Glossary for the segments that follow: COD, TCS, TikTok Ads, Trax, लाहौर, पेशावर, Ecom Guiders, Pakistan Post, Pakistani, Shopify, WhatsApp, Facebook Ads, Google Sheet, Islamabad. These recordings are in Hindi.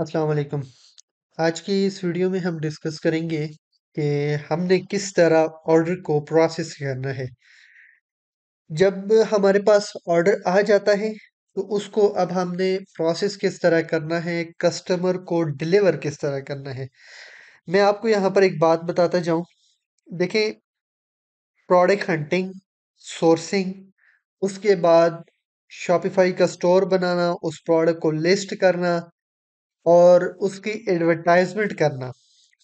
अस्सलाम वालेकुम। आज की इस वीडियो में हम डिस्कस करेंगे कि हमने किस तरह ऑर्डर को प्रोसेस करना है। जब हमारे पास ऑर्डर आ जाता है तो उसको अब हमने प्रोसेस किस तरह करना है, कस्टमर को डिलीवर किस तरह करना है। मैं आपको यहाँ पर एक बात बताता जाऊँ। देखें, प्रोडक्ट हंटिंग, सोर्सिंग, उसके बाद शॉपिफाई का स्टोर बनाना, उस प्रोडक्ट को लिस्ट करना और उसकी एडवर्टाइजमेंट करना,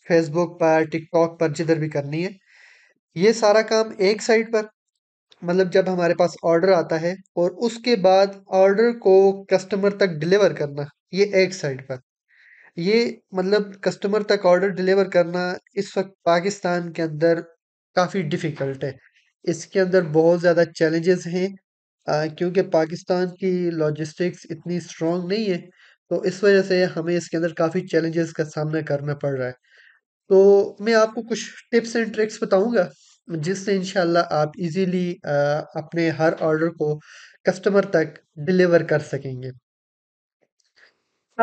फेसबुक पर, टिकटॉक पर, जिधर भी करनी है। ये सारा काम एक साइड पर, मतलब जब हमारे पास ऑर्डर आता है, और उसके बाद ऑर्डर को कस्टमर तक डिलीवर करना, ये एक साइड पर। ये मतलब कस्टमर तक ऑर्डर डिलीवर करना इस वक्त पाकिस्तान के अंदर काफ़ी डिफ़िकल्ट है। इसके अंदर बहुत ज़्यादा चैलेंजेस हैं क्योंकि पाकिस्तान की लॉजिस्टिक्स इतनी स्ट्रॉन्ग नहीं है, तो इस वजह से हमें इसके अंदर काफ़ी चैलेंजेस का सामना करना पड़ रहा है। तो मैं आपको कुछ टिप्स एंड ट्रिक्स बताऊंगा जिससे इंशाल्लाह आप इजीली अपने हर ऑर्डर को कस्टमर तक डिलीवर कर सकेंगे।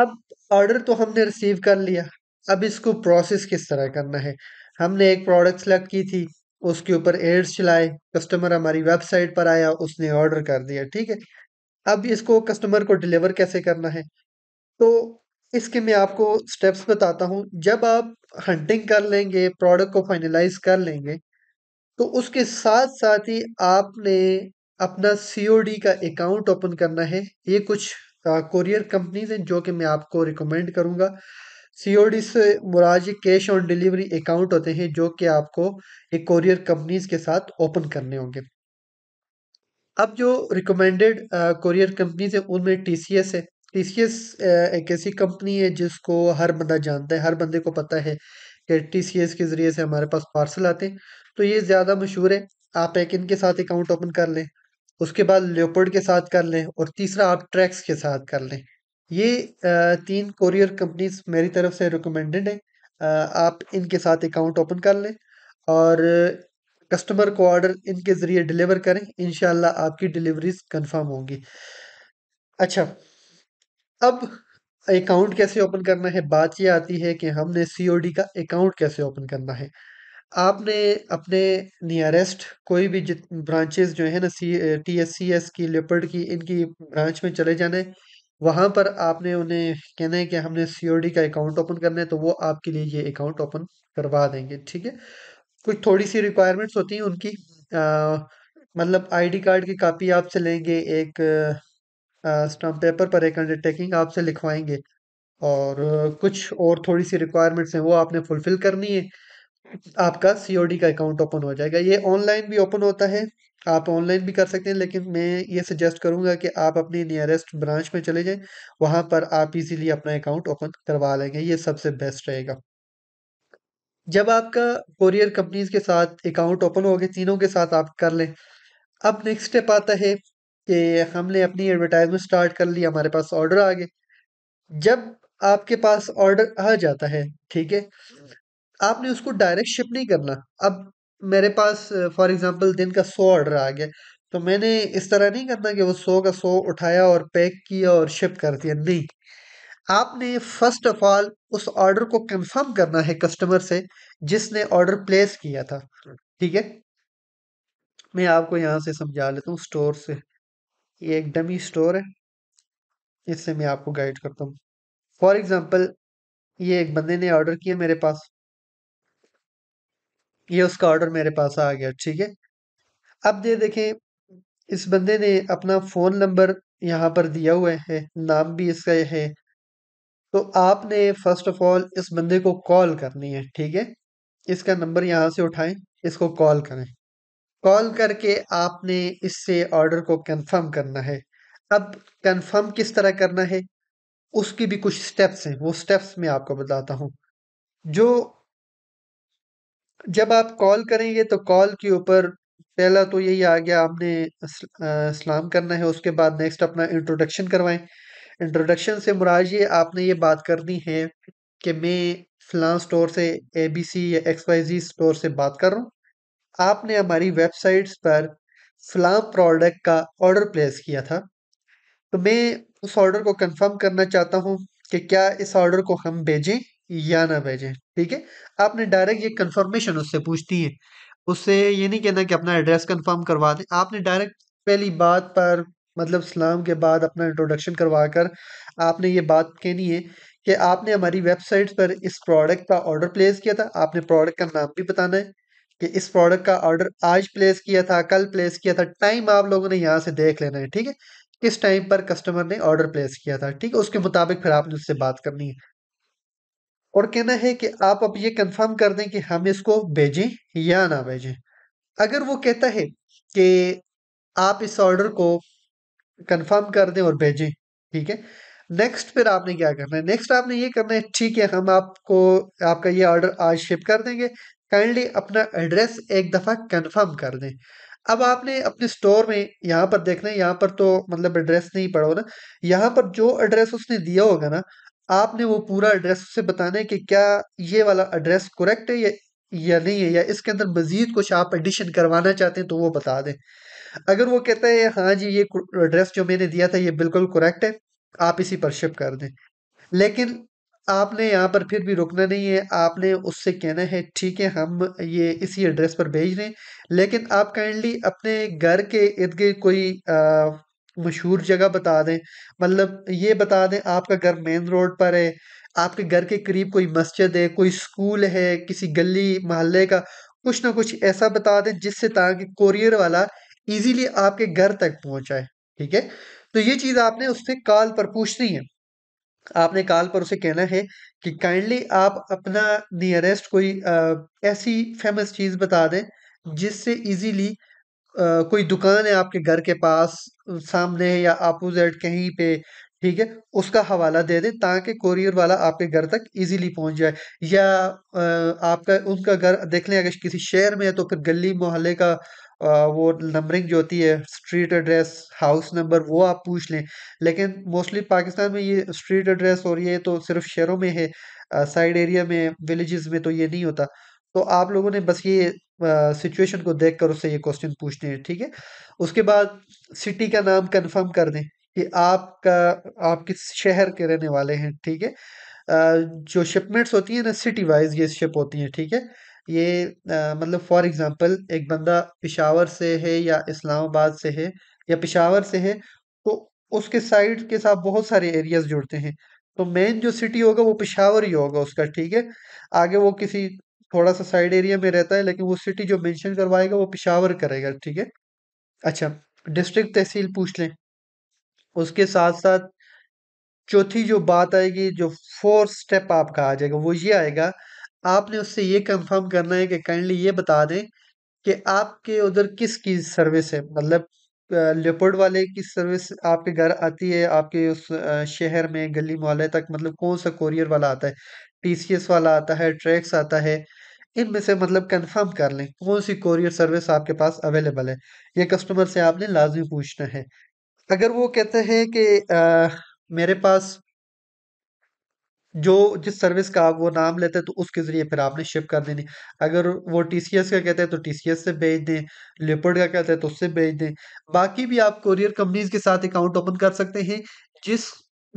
अब ऑर्डर तो हमने रिसीव कर लिया, अब इसको प्रोसेस किस तरह करना है। हमने एक प्रोडक्ट सेलेक्ट की थी, उसके ऊपर एड्स चलाए, कस्टमर हमारी वेबसाइट पर आया, उसने ऑर्डर कर दिया, ठीक है। अब इसको कस्टमर को डिलीवर कैसे करना है, तो इसके मैं आपको स्टेप्स बताता हूँ। जब आप हंटिंग कर लेंगे, प्रोडक्ट को फाइनलाइज कर लेंगे, तो उसके साथ साथ ही आपने अपना COD का अकाउंट ओपन करना है। ये कुछ कोरियर कंपनीज हैं जो कि मैं आपको रिकमेंड करूँगा। COD से मुराद कैश ऑन डिलीवरी अकाउंट होते हैं जो कि आपको एक कोरियर कंपनीज के साथ ओपन करने होंगे। अब जो रिकमेंडेड कोरियर कंपनीज हैं उनमें TCS है। TCS एक ऐसी कंपनी है जिसको हर बंदा जानता है, हर बंदे को पता है कि TCS के ज़रिए से हमारे पास पार्सल आते हैं, तो ये ज़्यादा मशहूर है। आप एक इनके साथ अकाउंट ओपन कर लें, उसके बाद लेपर्ड के साथ कर लें, और तीसरा आप ट्रैक्स के साथ कर लें। ये तीन कोरियर कंपनीज मेरी तरफ से रिकमेंडेड है। आप इनके साथ अकाउंट ओपन कर लें और कस्टमर को ऑर्डर इनके ज़रिए डिलीवर करें, इंशाल्लाह आपकी डिलीवरीज कन्फर्म होंगी। अच्छा, अब अकाउंट कैसे ओपन करना है, बात ये आती है कि हमने COD का अकाउंट कैसे ओपन करना है। आपने अपने नियरेस्ट कोई भी ब्रांचेस जो है ना, TCS की, लेपर्ड की, इनकी ब्रांच में चले जाना है। वहाँ पर आपने उन्हें कहना है कि हमने COD का अकाउंट ओपन करना है, तो वो आपके लिए ये अकाउंट ओपन करवा देंगे, ठीक है। कुछ थोड़ी सी रिक्वायरमेंट्स होती हैं उनकी, मतलब ID कार्ड की कापी आपसे लेंगे, एक स्टाम्प पेपर पर एक अंडरटेकिंग आपसे लिखवाएंगे, और कुछ और थोड़ी सी रिक्वायरमेंट्स हैं वो आपने फुलफिल करनी है। आपका COD का अकाउंट ओपन हो जाएगा। ये ऑनलाइन भी ओपन होता है, आप ऑनलाइन भी कर सकते हैं, लेकिन मैं ये सजेस्ट करूंगा कि आप अपनी नियरेस्ट ब्रांच में चले जाएं, वहां पर आप इजीली अपना अकाउंट ओपन करवा लेंगे, ये सबसे बेस्ट रहेगा। जब आपका कोरियर कंपनीज के साथ अकाउंट ओपन हो गए, तीनों के साथ आप कर लें। अब नेक्स्ट स्टेप आता है कि हमने अपनी एडवर्टाइजमेंट स्टार्ट कर ली, हमारे पास ऑर्डर आ गए। जब आपके पास ऑर्डर आ जाता है, ठीक है, आपने उसको डायरेक्ट शिप नहीं करना। अब मेरे पास फॉर एग्जांपल दिन का 100 ऑर्डर आ गया, तो मैंने इस तरह नहीं करना कि वो 100 का 100 उठाया और पैक किया और शिप कर दिया। नहीं, आपने फर्स्ट ऑफ ऑल उस ऑर्डर को कंफर्म करना है कस्टमर से जिसने ऑर्डर प्लेस किया था, ठीक है। मैं आपको यहाँ से समझा लेता हूँ स्टोर से। ये एक डमी स्टोर है, इससे मैं आपको गाइड करता हूँ। फॉर एग्जांपल ये एक बंदे ने ऑर्डर किया मेरे पास, ये उसका ऑर्डर मेरे पास आ गया, ठीक है। अब ये देखें, इस बंदे ने अपना फ़ोन नंबर यहाँ पर दिया हुआ है, नाम भी इसका है, तो आपने फर्स्ट ऑफ ऑल इस बंदे को कॉल करनी है, ठीक है। इसका नंबर यहाँ से उठाएं, इसको कॉल करें, कॉल करके आपने इससे ऑर्डर को कंफर्म करना है। अब कंफर्म किस तरह करना है, उसकी भी कुछ स्टेप्स हैं, वो स्टेप्स मैं आपको बताता हूँ। जो जब आप कॉल करेंगे तो कॉल के ऊपर पहला तो यही आ गया, आपने सलाम करना है। उसके बाद नेक्स्ट अपना इंट्रोडक्शन करवाएं। इंट्रोडक्शन से मुराद ये, आपने ये बात करनी है कि मैं फलां स्टोर से, ABC या XYZ स्टोर से बात कर रहा हूँ, आपने हमारी वेबसाइट्स पर फलां प्रोडक्ट का ऑर्डर प्लेस किया था, तो मैं उस ऑर्डर को कंफर्म करना चाहता हूँ। कि क्या इस ऑर्डर को हम भेजें या ना भेजें। ठीक है, आपने डायरेक्ट ये कंफर्मेशन उससे पूछती है, उससे ये नहीं कहना कि अपना एड्रेस कंफर्म करवा दें। आपने डायरेक्ट पहली बात पर मतलब सलाम के बाद अपना इंट्रोडक्शन करवा कर आपने ये बात कहनी है कि आपने हमारी वेबसाइट पर इस प्रोडक्ट का ऑर्डर प्लेस किया था। आपने प्रोडक्ट का नाम भी बताना है कि इस प्रोडक्ट का ऑर्डर आज प्लेस किया था, कल प्लेस किया था, टाइम आप लोगों ने यहाँ से देख लेना है। ठीक है, किस टाइम पर कस्टमर ने ऑर्डर प्लेस किया था। ठीक है, उसके मुताबिक फिर आपने उससे बात करनी है और कहना है कि आप अब ये कंफर्म कर दें कि हम इसको भेजें या ना भेजें। अगर वो कहता है कि आप इस ऑर्डर को कंफर्म कर दें और भेजें, ठीक है, नेक्स्ट फिर आपने क्या करना है, नेक्स्ट आपने ये करना है, ठीक है, हम आपको आपका ये ऑर्डर आज शिप कर देंगे, काइंडली अपना एड्रेस एक दफ़ा कंफर्म कर दें। अब आपने अपने स्टोर में यहाँ पर देखना है, यहाँ पर तो मतलब एड्रेस नहीं पड़ा हो ना, यहाँ पर जो एड्रेस उसने दिया होगा ना, आपने वो पूरा एड्रेस उससे बताना है कि क्या ये वाला एड्रेस करेक्ट है या नहीं है, या इसके अंदर मज़ीद कुछ आप एडिशन करवाना चाहते हैं तो वो बता दें। अगर वो कहता है हाँ जी ये एड्रेस जो मैंने दिया था ये बिल्कुल करेक्ट है, आप इसी पर शिप कर दें। लेकिन आपने यहाँ पर फिर भी रुकना नहीं है, आपने उससे कहना है ठीक है हम ये इसी एड्रेस पर भेज रहे हैं, लेकिन आप काइंडली अपने घर के इर्द गिर्द कोई मशहूर जगह बता दें, मतलब ये बता दें आपका घर मेन रोड पर है, आपके घर के करीब कोई मस्जिद है, कोई स्कूल है, किसी गली मोहल्ले का कुछ ना कुछ ऐसा बता दें जिससे ताकि कोरियर वाला ईजीली आपके घर तक पहुँचाए। ठीक है, तो ये चीज़ आपने उससे कॉल पर पूछनी है। आपने कॉल पर उसे कहना है कि काइंडली आप अपना नियरेस्ट कोई ऐसी फेमस चीज़ बता दें जिससे इजीली कोई दुकान है आपके घर के पास सामने है या अपोजिट कहीं पे, ठीक है, उसका हवाला दे दें ताकि कोरियर वाला आपके घर तक इजीली पहुंच जाए। या आपका उनका घर देख लें अगर किसी शहर में है तो फिर गली मोहल्ले का वो नंबरिंग जो होती है, स्ट्रीट एड्रेस, हाउस नंबर, वो आप पूछ लें। लेकिन मोस्टली पाकिस्तान में ये स्ट्रीट एड्रेस और ये तो सिर्फ शहरों में है, साइड एरिया में विलेजेस में तो ये नहीं होता। तो आप लोगों ने बस ये सिचुएशन को देखकर उससे ये क्वेश्चन पूछने हैं। ठीक है, उसके बाद सिटी का नाम कंफर्म कर दें कि आप किस शहर के रहने वाले हैं। ठीक है, जो शिपमेंट्स होती हैं ना सिटी वाइज ये शिप होती हैं। ठीक है, ये मतलब फॉर एग्जांपल एक बंदा पेशावर से है या इस्लामाबाद से है या पेशावर से है तो उसके साइड के साथ बहुत सारे एरियाज जुड़ते हैं, तो मेन जो सिटी होगा वो पेशावर ही होगा उसका। ठीक है, आगे वो किसी थोड़ा सा साइड एरिया में रहता है लेकिन वो सिटी जो मेंशन करवाएगा वो पेशावर करेगा। ठीक है, अच्छा डिस्ट्रिक्ट तहसील पूछ लें। उसके साथ साथ चौथी जो बात आएगी, जो फोर्थ स्टेप आपका आ जाएगा, वो ये आएगा, आपने उससे ये कंफर्म करना है कि काइंडली ये बता दें कि आपके उधर किसकी सर्विस है, मतलब लेपर्ड वाले की सर्विस आपके घर आती है, आपके उस शहर में गली मोहल्ले तक, मतलब कौन सा कोरियर वाला आता है, टीसीएस वाला आता है, ट्रैक्स आता है, इनमें से मतलब कंफर्म कर लें कौन सी कोरियर सर्विस आपके पास अवेलेबल है। ये कस्टमर से आपने लाजमी पूछना है। अगर वो कहते हैं कि मेरे पास जो जिस सर्विस का आप वो नाम लेते हैं तो उसके ज़रिए फिर आपने शिप कर देनी। अगर वो टीसीएस का कहते हैं तो टीसीएस से भेज दें, लेपर्ड का कहते हैं तो उससे भेज दें। बाकी भी आप कोरियर कंपनीज के साथ अकाउंट ओपन कर सकते हैं, जिस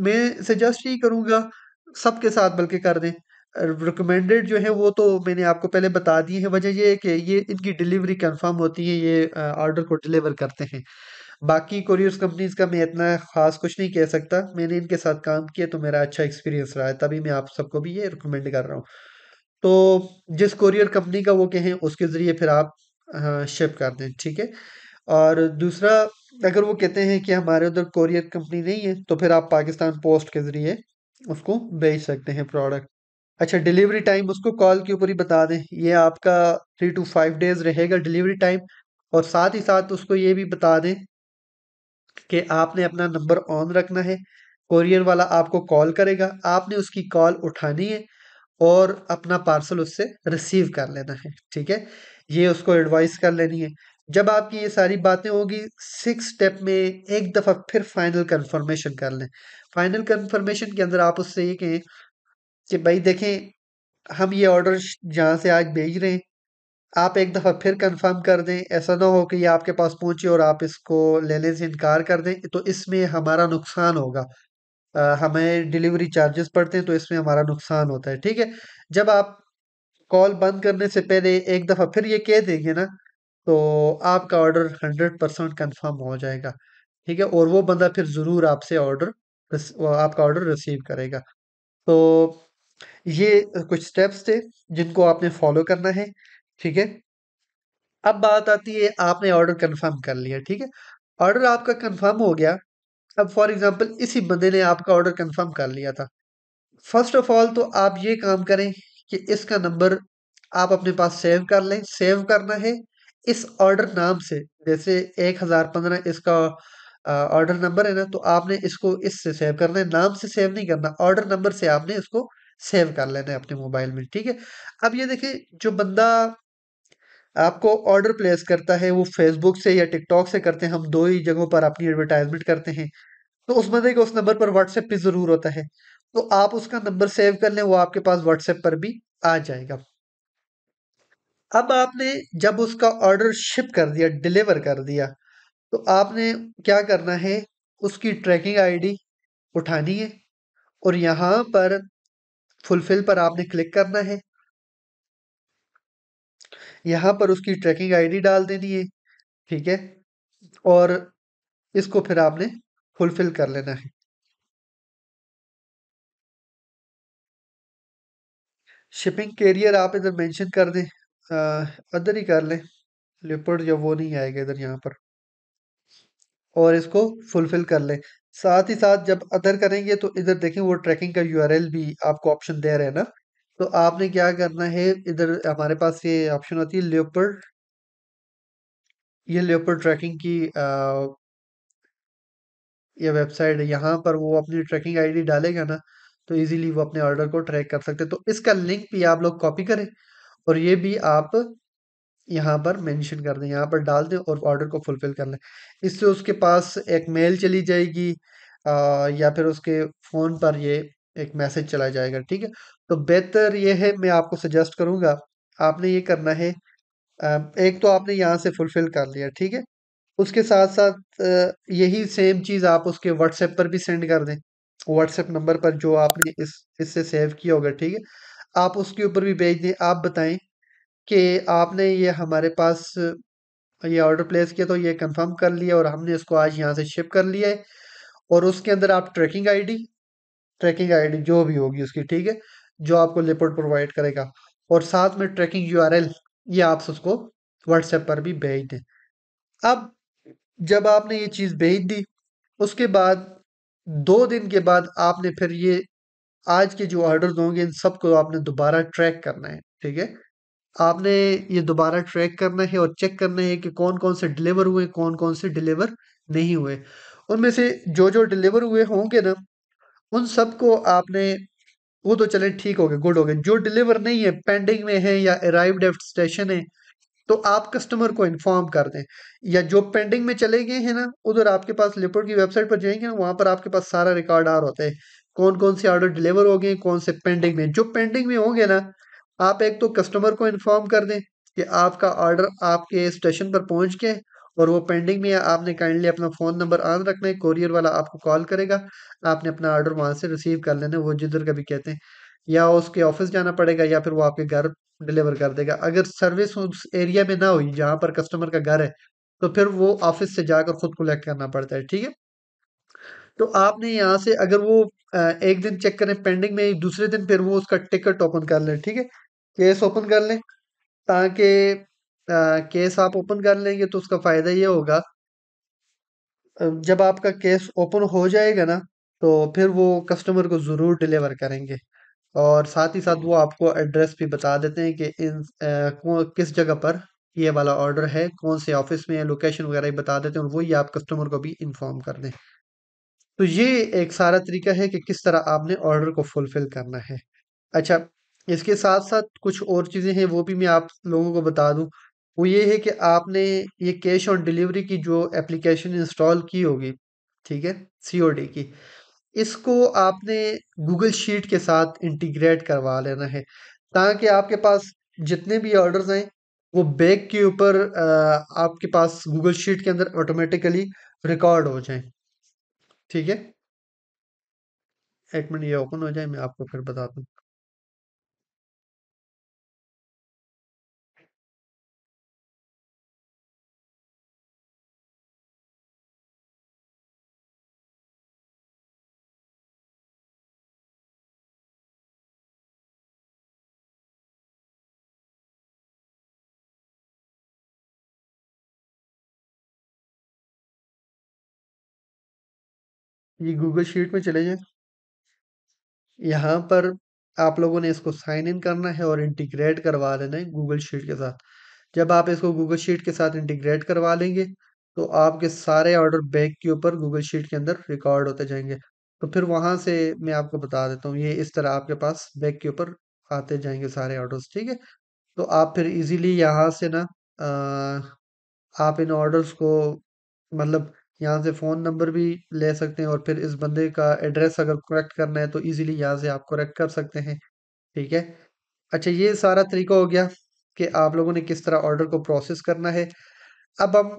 मैं सजेस्ट ही करूँगा सबके साथ बल्कि कर दें। रिकमेंडेड जो है वो तो मैंने आपको पहले बता दी है, वजह ये है कि ये इनकी डिलीवरी कंफर्म होती है, ये ऑर्डर को डिलीवर करते हैं। बाकी कोरियर कंपनीज का मैं इतना ख़ास कुछ नहीं कह सकता, मैंने इनके साथ काम किया तो मेरा अच्छा एक्सपीरियंस रहा है, तभी मैं आप सबको भी ये रिकमेंड कर रहा हूँ। तो जिस कोरियर कंपनी का वो कहें उसके ज़रिए फिर आप शिप कर दें। ठीक है, और दूसरा अगर वो कहते हैं कि हमारे उधर कोरियर कंपनी नहीं है तो फिर आप पाकिस्तान पोस्ट के ज़रिए उसको भेज सकते हैं प्रोडक्ट। अच्छा डिलीवरी टाइम उसको कॉल के ऊपर ही बता दें, ये आपका 3 to 5 days रहेगा डिलीवरी टाइम। और साथ ही साथ उसको ये भी बता दें कि आपने अपना नंबर ऑन रखना है, कोरियर वाला आपको कॉल करेगा, आपने उसकी कॉल उठानी है और अपना पार्सल उससे रिसीव कर लेना है। ठीक है, ये उसको एडवाइस कर लेनी है। जब आपकी ये सारी बातें होगी 6 स्टेप में एक दफ़ा फिर फाइनल कंफर्मेशन कर लें। फाइनल कंफर्मेशन के अंदर आप उससे ये कहें कि भाई देखें हम ये ऑर्डर जहाँ से आज भेज रहे हैं, आप एक दफ़ा फिर कंफर्म कर दें, ऐसा ना हो कि ये आपके पास पहुँचे और आप इसको लेने से इनकार कर दें, तो इसमें हमारा नुकसान होगा। हमें डिलीवरी चार्जेस पड़ते हैं, तो इसमें हमारा नुकसान होता है। ठीक है, जब आप कॉल बंद करने से पहले एक दफ़ा फिर ये कह देंगे ना, तो आपका ऑर्डर 100% कन्फर्म हो जाएगा। ठीक है, और वो बंदा फिर ज़रूर आपसे आपका ऑर्डर रिसीव करेगा। तो ये कुछ स्टेप्स थे जिनको आपने फॉलो करना है। ठीक है, अब बात आती है आपने ऑर्डर कंफर्म कर लिया। ठीक है, ऑर्डर आपका कंफर्म हो गया। अब फॉर एग्जांपल इसी बंदे ने आपका ऑर्डर कंफर्म कर लिया था। फर्स्ट ऑफ ऑल तो आप ये काम करें कि इसका नंबर आप अपने पास सेव कर लें। सेव करना है इस ऑर्डर नाम से, जैसे 1015 इसका ऑर्डर नंबर है ना, तो आपने इसको इससे सेव करना है, नाम से सेव नहीं करना, ऑर्डर नंबर से आपने इसको सेव कर लेना है अपने मोबाइल में। ठीक है, अब ये देखिए जो बंदा आपको ऑर्डर प्लेस करता है वो फेसबुक से या टिकटॉक से करते हैं, हम दो ही जगहों पर अपनी एडवर्टाइजमेंट करते हैं, तो उस बंदे को उस नंबर पर व्हाट्सएप पे ज़रूर होता है, तो आप उसका नंबर सेव कर लें, वो आपके पास व्हाट्सएप पर भी आ जाएगा। अब आपने जब उसका ऑर्डर शिप कर दिया, डिलीवर कर दिया, तो आपने क्या करना है, उसकी ट्रैकिंग ID उठानी है और यहाँ पर फुलफिल पर आपने क्लिक करना है, यहाँ पर उसकी ट्रैकिंग ID डाल देनी है। ठीक है, और इसको फिर आपने फुलफिल कर लेना है। शिपिंग कैरियर आप इधर मेंशन कर दें, इधर ही कर लें, लेपर्ड जो वो नहीं आएगा इधर यहाँ पर, और इसको फुलफिल कर लें। साथ ही साथ जब अदर करेंगे तो इधर देखें वो ट्रैकिंग का URL भी आपको ऑप्शन दे रहे हैं ना, तो आपने क्या करना है, इधर हमारे पास ये ऑप्शन आती है लेपर्ड, ये लेपर्ड ट्रैकिंग की ये वेबसाइट है, यहाँ पर वो अपनी ट्रैकिंग ID डालेगा ना, तो इजीली वो अपने ऑर्डर को ट्रैक कर सकते हैं। तो इसका लिंक भी आप लोग कॉपी करें और ये भी आप यहाँ पर मेंशन कर दें, यहाँ पर डाल दें और ऑर्डर को फुलफिल कर लें। इससे उसके पास एक मेल चली जाएगी या फिर उसके फ़ोन पर ये एक मैसेज चला जाएगा। ठीक है, तो बेहतर ये है, मैं आपको सजेस्ट करूँगा आपने ये करना है, एक तो आपने यहाँ से फुलफिल कर लिया। ठीक है, उसके साथ साथ यही सेम चीज़ आप उसके व्हाट्सएप पर भी सेंड कर दें, व्हाट्सएप नंबर पर जो आपने इससे सेव किया होगा। ठीक है, आप उसके ऊपर भी भेज दें, आप बताएं कि आपने ये हमारे पास ये ऑर्डर प्लेस किया तो ये कंफर्म कर लिया और हमने इसको आज यहाँ से शिप कर लिया है, और उसके अंदर आप ट्रैकिंग आई डी जो भी होगी उसकी, ठीक है, जो आपको लेपर्ड प्रोवाइड करेगा, और साथ में ट्रैकिंग URL ये आप उसको व्हाट्सएप पर भी भेज दें। अब जब आपने ये चीज़ भेज दी, उसके बाद 2 दिन के बाद आपने फिर ये आज के जो ऑर्डर्स होंगे इन सबको आपने दोबारा ट्रैक करना है। ठीक है, आपने ये दोबारा ट्रैक करना है और चेक करना है कि कौन कौन से डिलीवर हुए, कौन कौन से डिलीवर नहीं हुए। उनमें से जो जो डिलीवर हुए होंगे ना, उन सबको आपने, वो तो चले ठीक हो गए, गुड हो गए, जो डिलीवर नहीं है, पेंडिंग में है या अराइव्ड एट स्टेशन है, तो आप कस्टमर को इन्फॉर्म कर दें, या जो पेंडिंग में चले गए हैं ना, उधर आपके पास लेपर्ड की वेबसाइट पर जाएंगे ना, वहाँ पर आपके पास सारा रिकॉर्ड आ रहा होता है, कौन कौन से ऑर्डर डिलीवर हो गए, कौन से पेंडिंग में। जो पेंडिंग में होंगे ना, आप एक तो कस्टमर को इन्फॉर्म कर दें कि आपका ऑर्डर आपके स्टेशन पर पहुँच गया और वो पेंडिंग में है, आपने काइंडली अपना फ़ोन नंबर ऑन रखना है, कोरियर वाला आपको कॉल करेगा, आपने अपना ऑर्डर वहाँ से रिसीव कर लेना, वो जिधर का भी कहते हैं, या उसके ऑफिस जाना पड़ेगा या फिर वो आपके घर डिलीवर कर देगा। अगर सर्विस उस एरिया में ना हुई जहाँ पर कस्टमर का घर है, तो फिर वो ऑफिस से जाकर खुद कलेक्ट करना पड़ता है। ठीक है, तो आपने यहाँ से अगर वो एक दिन चेक करें पेंडिंग में, दूसरे दिन फिर वो उसका टिकट ओपन कर लें। ठीक है, केस ओपन कर लें, ताकि केस आप ओपन कर लेंगे तो उसका फ़ायदा ये होगा, जब आपका केस ओपन हो जाएगा ना, तो फिर वो कस्टमर को ज़रूर डिलीवर करेंगे, और साथ ही साथ वो आपको एड्रेस भी बता देते हैं कि किस जगह पर ये वाला ऑर्डर है, कौन से ऑफिस में है, लोकेशन वगैरह ही बता देते हैं, और वही आप कस्टमर को भी इन्फॉर्म कर दें। तो ये एक सारा तरीका है कि किस तरह आपने ऑर्डर को फुलफिल करना है। अच्छा, इसके साथ साथ कुछ और चीज़ें हैं, वो भी मैं आप लोगों को बता दूँ। वो ये है कि आपने ये कैश ऑन डिलीवरी की जो एप्लीकेशन इंस्टॉल की होगी, ठीक है, COD की, इसको आपने गूगल शीट के साथ इंटीग्रेट करवा लेना है, ताकि आपके पास जितने भी ऑर्डर्स हैं वो बैग के ऊपर आपके पास गूगल शीट के अंदर ऑटोमेटिकली रिकॉर्ड हो जाए। ठीक है, एक मिनट ये ओपन हो जाए, मैं आपको फिर बताता हूँ। ये गूगल शीट में चले जाए, यहाँ पर आप लोगों ने इसको साइन इन करना है और इंटीग्रेट करवा लेना है गूगल शीट के साथ। जब आप इसको गूगल शीट के साथ इंटीग्रेट करवा लेंगे तो आपके सारे ऑर्डर बैग के ऊपर गूगल शीट के अंदर रिकॉर्ड होते जाएंगे। तो फिर वहां से मैं आपको बता देता हूँ, ये इस तरह आपके पास बैग के ऊपर आते जाएंगे सारे ऑर्डर्स, ठीक है। तो आप फिर इजीली यहाँ से ना आप इन ऑर्डर्स को मतलब यहाँ से फ़ोन नंबर भी ले सकते हैं और फिर इस बंदे का एड्रेस अगर करेक्ट करना है तो इजीली यहाँ से आप करेक्ट कर सकते हैं, ठीक है। अच्छा, ये सारा तरीका हो गया कि आप लोगों ने किस तरह ऑर्डर को प्रोसेस करना है। अब हम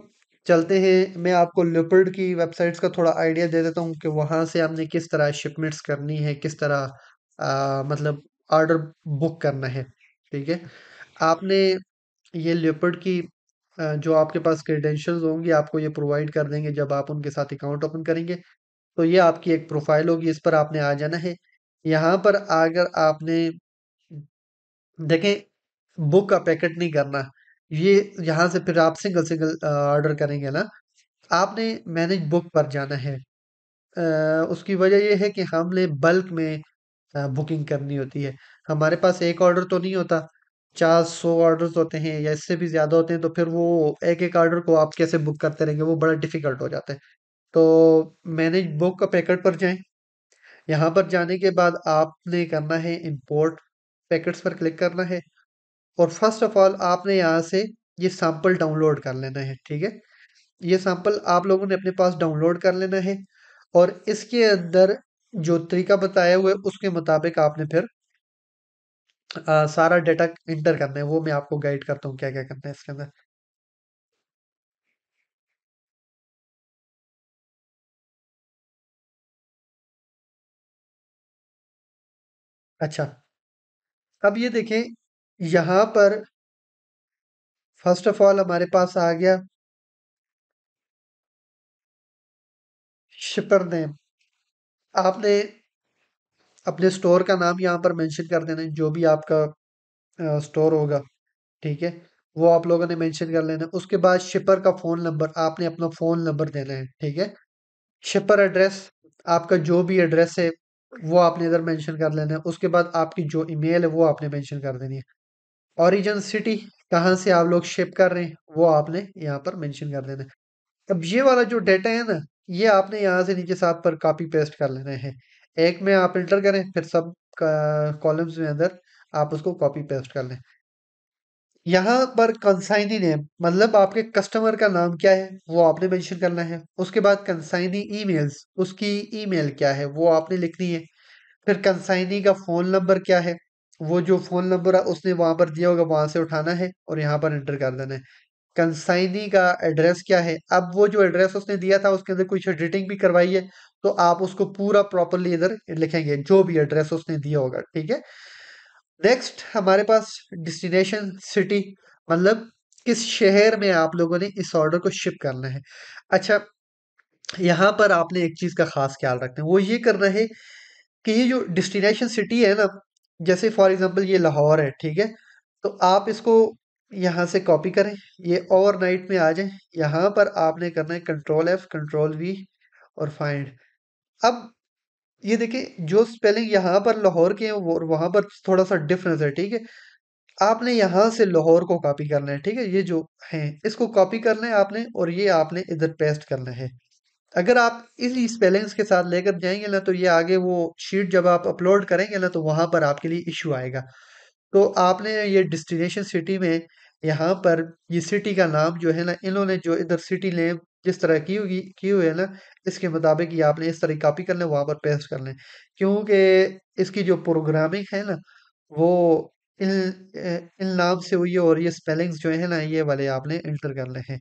चलते हैं, मैं आपको लेपर्ड की वेबसाइट्स का थोड़ा आइडिया दे देता हूँ कि वहाँ से हमने किस तरह शिपमेंट्स करनी है, किस तरह मतलब ऑर्डर बुक करना है, ठीक है। आपने ये लेपर्ड की जो आपके पास क्रेडेंशियल्स होंगी आपको ये प्रोवाइड कर देंगे जब आप उनके साथ अकाउंट ओपन करेंगे। तो ये आपकी एक प्रोफाइल होगी, इस पर आपने आ जाना है। यहाँ पर अगर आपने देखें बुक का पैकेट नहीं करना, ये यहाँ से फिर आप सिंगल सिंगल ऑर्डर करेंगे ना, आपने मैनेज बुक पर जाना है। उसकी वजह यह है कि हमने बल्क में बुकिंग करनी होती है, हमारे पास एक ऑर्डर तो नहीं होता, 400 ऑर्डर्स होते हैं या इससे भी ज़्यादा होते हैं। तो फिर वो एक एक ऑर्डर को आप कैसे बुक करते रहेंगे, वो बड़ा डिफ़िकल्ट हो जाता है। तो मैनेज बुक का पैकेट पर जाएं, यहाँ पर जाने के बाद आपने करना है इंपोर्ट पैकेट्स पर क्लिक करना है और फर्स्ट ऑफ ऑल आपने यहाँ से ये सैम्पल डाउनलोड कर लेना है, ठीक है। ये सैम्पल आप लोगों ने अपने पास डाउनलोड कर लेना है और इसके अंदर जो तरीका बताया हुआ है उसके मुताबिक आपने फिर सारा डाटा इंटर करना है। वो मैं आपको गाइड करता हूँ क्या क्या करना है इसके अंदर। अच्छा, अब ये देखें, यहाँ पर फर्स्ट ऑफ ऑल हमारे पास आ गया शिपर नेम। आपने अपने स्टोर का नाम यहाँ पर मेंशन कर देना है, जो भी आपका स्टोर होगा, ठीक है, वो आप लोगों ने मेंशन कर लेना है। उसके बाद शिपर का फ़ोन नंबर, आपने अपना फ़ोन नंबर देना है, ठीक है। शिपर एड्रेस, आपका जो भी एड्रेस है वो आपने इधर मेंशन कर लेना है। उसके बाद आपकी जो ईमेल है वो आपने मेंशन कर देनी है। ओरिजिन सिटी, कहाँ से आप लोग शिप कर रहे हैं, वो आपने यहाँ पर मेंशन कर देना है। अब ये वाला जो डाटा है ना, ये आपने यहाँ से नीचे साफ पर कॉपी पेस्ट कर लेना है। एक में आप इंटर करें, फिर सब कॉलम्स में अंदर आप उसको कॉपी पेस्ट कर लें। यहाँ पर कंसाइनी नेम, मतलब आपके कस्टमर का नाम क्या है वो आपने मेंशन करना है। उसके बाद कंसाइनी ईमेल्स, उसकी ईमेल क्या है वो आपने लिखनी है। फिर कंसाइनी का फ़ोन नंबर क्या है, वो जो फ़ोन नंबर है उसने वहाँ पर दिया होगा वहाँ से उठाना है और यहाँ पर इंटर कर देना है। कंसाइनी का एड्रेस क्या है, अब वो जो एड्रेस उसने दिया था उसके अंदर कुछ एडिटिंग भी करवाई है तो आप उसको पूरा प्रॉपरली इधर लिखेंगे, जो भी एड्रेस उसने दिया होगा, ठीक है। नेक्स्ट हमारे पास डेस्टिनेशन सिटी, मतलब किस शहर में आप लोगों ने इस ऑर्डर को शिप करना है। अच्छा, यहाँ पर आपने एक चीज़ का ख़ास ख्याल रखना है, वो ये करना है कि ये जो डेस्टिनेशन सिटी है ना, जैसे फॉर एग्जांपल ये लाहौर है, ठीक है, तो आप इसको यहाँ से कॉपी करें, ये ओवरनाइट में आ जाए। यहाँ पर आपने करना है Ctrl+F Ctrl+V और फाइंड। अब ये देखिए जो स्पेलिंग यहाँ पर लाहौर के हैं वो वहाँ पर थोड़ा सा डिफरेंस है, ठीक है। आपने यहाँ से लाहौर को कॉपी करना है, ठीक है, ये जो है इसको कॉपी करना है आपने और ये आपने इधर पेस्ट करना है। अगर आप इसी स्पेलिंग्स के साथ लेकर जाएंगे ना तो ये आगे वो शीट जब आप अपलोड करेंगे ना तो वहाँ पर आपके लिए इशू आएगा। तो आपने ये डेस्टिनेशन सिटी में यहाँ पर ये सिटी का नाम जो है ना, इन्होंने जो इधर सिटी नेम जिस तरह की हुई है ना, इसके मुताबिक ये आपने इस तरह कॉपी कर लें, वहाँ पर पेस्ट कर लें, क्योंकि इसकी जो प्रोग्रामिंग है ना वो इन नाम से हुई है और ये स्पेलिंग्स जो है ना ये वाले आपने इंटर कर ले हैं।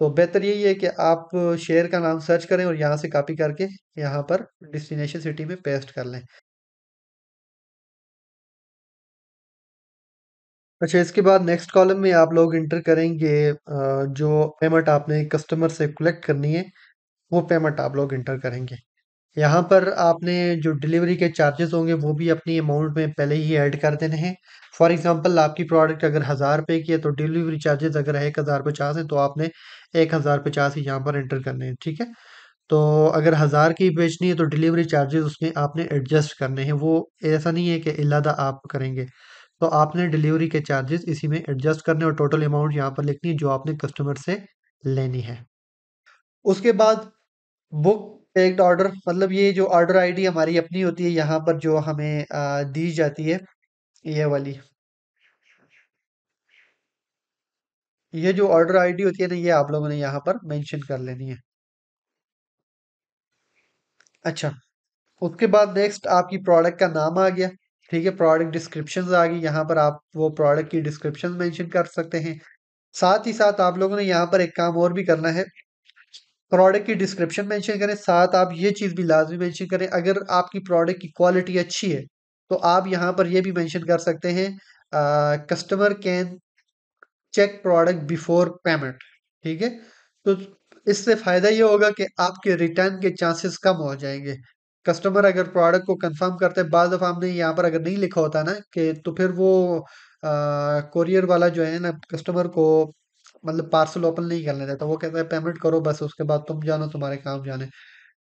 तो बेहतर यही है कि आप शहर का नाम सर्च करें और यहाँ से कॉपी करके यहाँ पर डेस्टिनेशन सिटी में पेस्ट कर लें। अच्छा, इसके बाद नेक्स्ट कॉलम में आप लोग इंटर करेंगे जो पेमेंट आपने कस्टमर से कलेक्ट करनी है वो पेमेंट आप लोग इंटर करेंगे। यहाँ पर आपने जो डिलीवरी के चार्जेस होंगे वो भी अपनी अमाउंट में पहले ही ऐड कर देने हैं। फॉर एग्जांपल आपकी प्रोडक्ट अगर 1000 रुपये की है तो डिलीवरी चार्जेस अगर 1050 है तो आपने 1050 ही यहाँ पर एंटर करने हैं, ठीक है। तो अगर 1000 की बेचनी है तो डिलीवरी चार्जेस उसमें आपने एडजस्ट करने हैं, वो ऐसा नहीं है कि इलादा आप करेंगे। तो आपने डिलीवरी के चार्जेस इसी में एडजस्ट करने और टोटल अमाउंट यहाँ पर लिखनी है जो आपने कस्टमर से लेनी है। उसके बाद बुक टेक्ड ऑर्डर, मतलब ये जो ऑर्डर आईडी हमारी अपनी होती है यहाँ पर जो हमें दी जाती है, ये वाली ये जो ऑर्डर आईडी होती है ना ये आप लोगों ने यहाँ पर मेंशन कर लेनी है। अच्छा, उसके बाद नेक्स्ट आपकी प्रोडक्ट का नाम आ गया, ठीक है। प्रोडक्ट डिस्क्रिप्शन आ गई, यहाँ पर आप वो प्रोडक्ट की डिस्क्रिप्शन मेंशन कर सकते हैं। साथ ही साथ आप लोगों ने यहाँ पर एक काम और भी करना है, प्रोडक्ट की डिस्क्रिप्शन मेंशन करें, साथ आप ये चीज़ भी लाजमी मेंशन करें अगर आपकी प्रोडक्ट की क्वालिटी अच्छी है तो आप यहाँ पर ये भी मेंशन कर सकते हैं customer can check product before payment, ठीक है। तो इससे फ़ायदा ये होगा कि आपके रिटर्न के चांसेस कम हो जाएंगे। कस्टमर अगर प्रोडक्ट को कंफर्म करते हैं, बाद दफ़ा हमने यहाँ पर अगर नहीं लिखा होता ना कि तो फिर वो कोरियर वाला जो है ना कस्टमर को मतलब पार्सल ओपन नहीं करने देता, वो कहता है पेमेंट करो बस उसके बाद तुम जानो तुम्हारे काम जाने।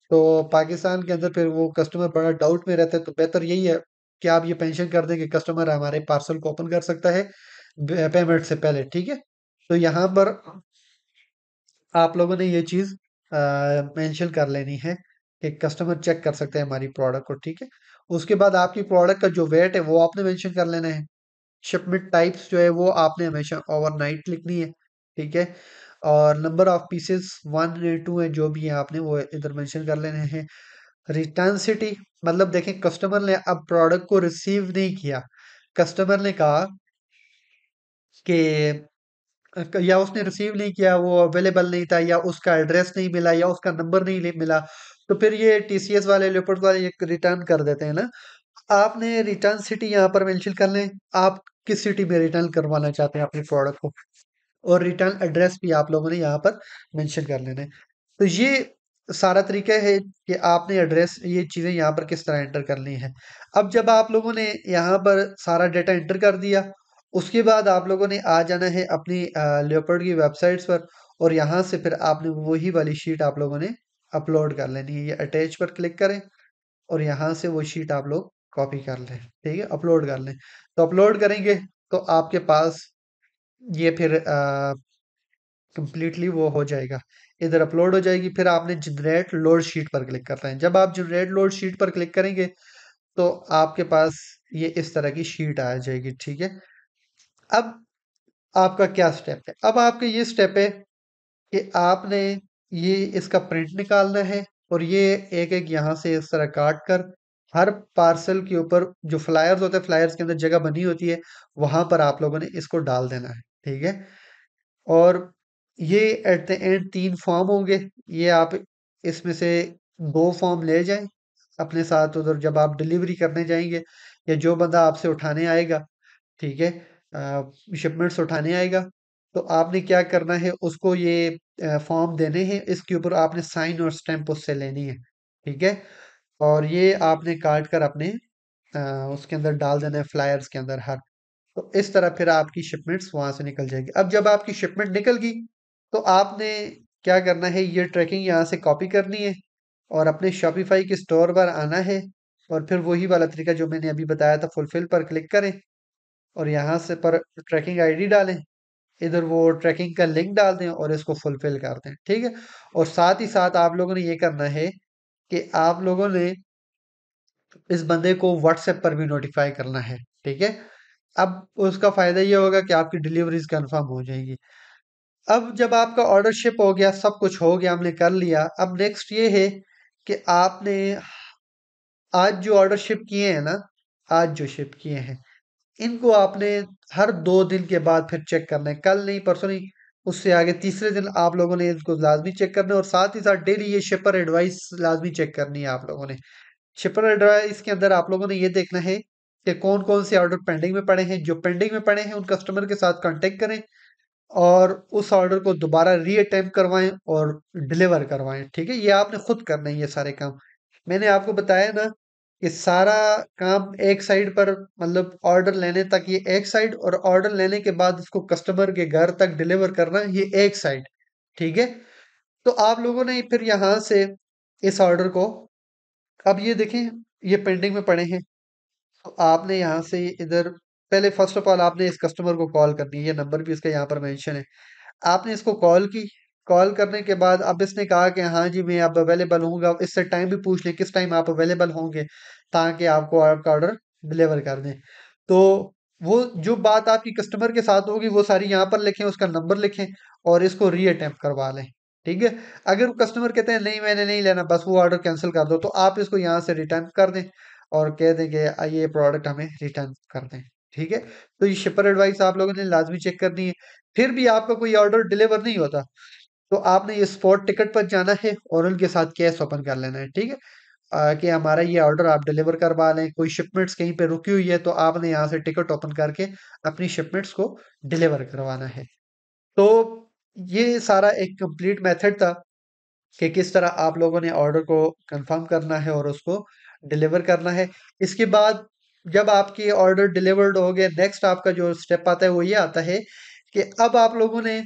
तो पाकिस्तान के अंदर फिर वो कस्टमर बड़ा डाउट में रहता है। तो बेहतर यही है कि आप ये पेंशन कर दें कि कस्टमर हमारे पार्सल को ओपन कर सकता है पेमेंट से पहले, ठीक है। तो यहाँ पर आप लोगों ने ये चीज़ मेंशन कर लेनी है कि कस्टमर चेक कर सकते हैं हमारी प्रोडक्ट को, ठीक है। उसके बाद आपकी प्रोडक्ट का जो वेट है वो आपने मेंशन कर लेना है। शिपमेंट टाइप्स जो है वो आपने हमेशा ओवरनाइट लिखनी है, ठीक है। और नंबर ऑफ पीसेस 1 या 2 है जो भी है आपने वो इधर मेंशन कर लेने हैं। रिटर्न सिटी, मतलब देखें कस्टमर ने अब प्रोडक्ट को रिसीव नहीं किया, कस्टमर ने कहा कि या उसने रिसीव नहीं किया, वो अवेलेबल नहीं था, या उसका एड्रेस नहीं मिला, या उसका नंबर नहीं मिला, तो फिर ये टीसीएस वाले लेपर्ड वाले रिटर्न कर देते हैं ना। आपने रिटर्न सिटी यहाँ पर मेंशन कर लें, आप किस सिटी में रिटर्न करवाना चाहते हैं अपने प्रोडक्ट को, और रिटर्न एड्रेस भी आप लोगों ने यहाँ पर मेंशन कर लेना है। तो ये सारा तरीका है कि आपने एड्रेस ये चीज़ें यहाँ पर किस तरह एंटर करनी है। अब जब आप लोगों ने यहाँ पर सारा डाटा एंटर कर दिया उसके बाद आप लोगों ने आ जाना है अपनी लेपर्ड की वेबसाइट्स पर, और यहाँ से फिर आपने वही वाली शीट आप लोगों ने अपलोड कर लेनी है। ये अटैच पर क्लिक करें और यहाँ से वो शीट आप लोग कॉपी कर लें, ठीक है, अपलोड कर लें। तो अपलोड करेंगे तो आपके पास ये फिर कंप्लीटली वो हो जाएगा, इधर अपलोड हो जाएगी। फिर आपने जनरेट लोड शीट पर क्लिक करना है। जब आप जनरेट लोड शीट पर क्लिक करेंगे तो आपके पास ये इस तरह की शीट आ जाएगी, ठीक है। अब आपका क्या स्टेप है, अब आपके ये स्टेप है कि आपने ये इसका प्रिंट निकालना है और ये एक एक यहाँ से इस तरह काट कर हर पार्सल के ऊपर जो फ्लायर्स होते हैं, फ्लायर्स के अंदर जगह बनी होती है, वहां पर आप लोगों ने इसको डाल देना है, ठीक है। और ये एट द एंड 3 फॉर्म होंगे, ये आप इसमें से 2 फॉर्म ले जाएं अपने साथ उधर जब आप डिलीवरी करने जाएंगे, या जो बंदा आपसे उठाने आएगा, ठीक है, शिपमेंट्स उठाने आएगा, तो आपने क्या करना है उसको ये फॉर्म देने हैं, इसके ऊपर आपने साइन और स्टैंप उससे लेनी है, ठीक है। और ये आपने काट कर अपने उसके अंदर डाल देना है फ्लायर्स के अंदर हर, तो इस तरह फिर आपकी शिपमेंट्स वहाँ से निकल जाएगी। अब जब आपकी शिपमेंट निकल गई तो आपने क्या करना है, ये ट्रैकिंग यहाँ से कॉपी करनी है और अपने शॉपिफाई के स्टोर पर आना है, और फिर वही वाला तरीका जो मैंने अभी बताया था, फुलफिल पर क्लिक करें और यहाँ से पर ट्रैकिंग आईडी डालें, इधर वो ट्रैकिंग का लिंक डाल दें और इसको फुलफिल कर दें, ठीक है। और साथ ही साथ आप लोगों ने ये करना है कि आप लोगों ने इस बंदे को व्हाट्सएप पर भी नोटिफाई करना है, ठीक है। अब उसका फ़ायदा ये होगा कि आपकी डिलीवरीज कंफर्म हो जाएगी। अब जब आपका ऑर्डर शिप हो गया, सब कुछ हो गया, हमने कर लिया, अब नेक्स्ट ये है कि आपने आज जो ऑर्डर शिप किए हैं ना, आज जो शिप किए हैं इनको आपने हर 2 दिन के बाद फिर चेक करना है, कल नहीं परसों नहीं, उससे आगे तीसरे दिन आप लोगों ने इसको लाजमी चेक करना है और साथ ही साथ डेली ये शिपर एडवाइस लाजमी चेक करनी है आप लोगों ने। शिपर एडवाइस के अंदर आप लोगों ने ये देखना है कि कौन कौन से ऑर्डर पेंडिंग में पड़े हैं, जो पेंडिंग में पड़े हैं उन कस्टमर के साथ कांटेक्ट करें और उस ऑर्डर को दोबारा रीअटेम्प्ट करवाएं और डिलीवर करवाएं। ठीक है, ये आपने खुद करना है ये सारे काम। मैंने आपको बताया ना कि सारा काम एक साइड पर, मतलब ऑर्डर लेने तक ये एक साइड और ऑर्डर लेने के बाद इसको कस्टमर के घर तक डिलीवर करना ये एक साइड। ठीक है, तो आप लोगों ने फिर यहाँ से इस ऑर्डर को, अब ये देखें ये पेंडिंग में पड़े हैं, तो आपने यहाँ से इधर पहले फर्स्ट ऑफ ऑल आपने इस कस्टमर को कॉल करनी है, ये नंबर भी इसका यहाँ पर मेंशन है। आपने इसको कॉल की, कॉल करने के बाद अब इसने कहा कि हाँ जी मैं अब अवेलेबल होऊंगा, इससे टाइम भी पूछ लें किस टाइम आप अवेलेबल होंगे ताकि आपको आपका ऑर्डर डिलीवर कर दें। तो वो जो बात आपकी कस्टमर के साथ होगी वो सारी यहाँ पर लिखें, उसका नंबर लिखें और इसको रीअटेम्प्ट करवा लें। ठीक है, अगर कस्टमर कहते हैं नहीं मैंने नहीं लेना, बस वो ऑर्डर कैंसिल कर दो, तो आप इसको यहाँ से रिटर्न कर दें और कह दें कि ये प्रोडक्ट हमें रिटर्न कर दें। ठीक है, तो ये शिपर एडवाइस आप लोगों ने लाजमी चेक करनी है। फिर भी आपका कोई ऑर्डर डिलीवर नहीं होता तो आपने ये स्पॉट टिकट पर जाना है और उनके साथ कैश ओपन कर लेना है। ठीक है, कि हमारा ये ऑर्डर आप डिलीवर करवा लें, कोई शिपमेंट्स कहीं पे रुकी हुई है तो आपने यहाँ से टिकट ओपन करके अपनी शिपमेंट्स को डिलीवर करवाना है। तो ये सारा एक कंप्लीट मेथड था कि किस तरह आप लोगों ने ऑर्डर को कंफर्म करना है और उसको डिलीवर करना है। इसके बाद जब आपके ऑर्डर डिलीवर्ड हो गए, नेक्स्ट आपका जो स्टेप आता है वो ये आता है कि अब आप लोगों ने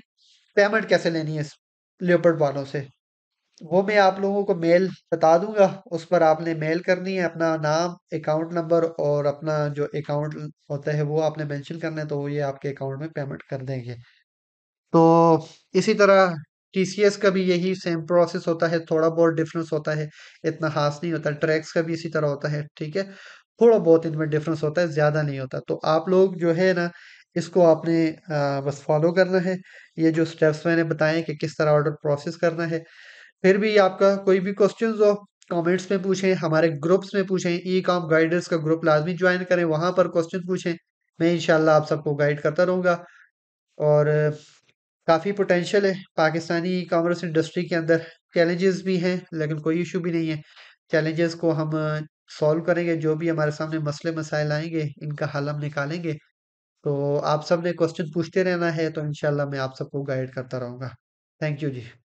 पेमेंट कैसे लेनी है लेपर्ड वालों से। वो मैं आप लोगों को मेल बता दूंगा, उस पर आपने मेल करनी है, अपना नाम, अकाउंट नंबर और अपना जो अकाउंट होता है वो आपने मेंशन करना है, तो ये आपके अकाउंट में पेमेंट कर देंगे। तो इसी तरह टीसीएस का भी यही सेम प्रोसेस होता है, थोड़ा बहुत डिफरेंस होता है, इतना खास नहीं होता। ट्रैक्स का भी इसी तरह होता है। ठीक है, थोड़ा बहुत इनमें डिफरेंस होता है, ज़्यादा नहीं होता। तो आप लोग जो है ना इसको आपने बस फॉलो करना है, ये जो स्टेप्स मैंने बताए कि किस तरह ऑर्डर प्रोसेस करना है। फिर भी आपका कोई भी क्वेश्चंस हो कमेंट्स में पूछें, हमारे ग्रुप्स में पूछें, ईकॉम गाइडर्स का ग्रुप लाजमी ज्वाइन करें, वहाँ पर क्वेश्चन पूछें, मैं इंशाल्लाह आप सबको गाइड करता रहूँगा। और काफ़ी पोटेंशियल है पाकिस्तानी ई कॉमर्स इंडस्ट्री के अंदर, चैलेंजेस भी हैं लेकिन कोई इशू भी नहीं है। चैलेंजेस को हम सॉल्व करेंगे, जो भी हमारे सामने मसले मसाइल आएंगे इनका हल हम निकालेंगे। तो आप सब ने क्वेश्चन पूछते रहना है, तो इंशाल्लाह मैं आप सबको गाइड करता रहूँगा। Thank you ji.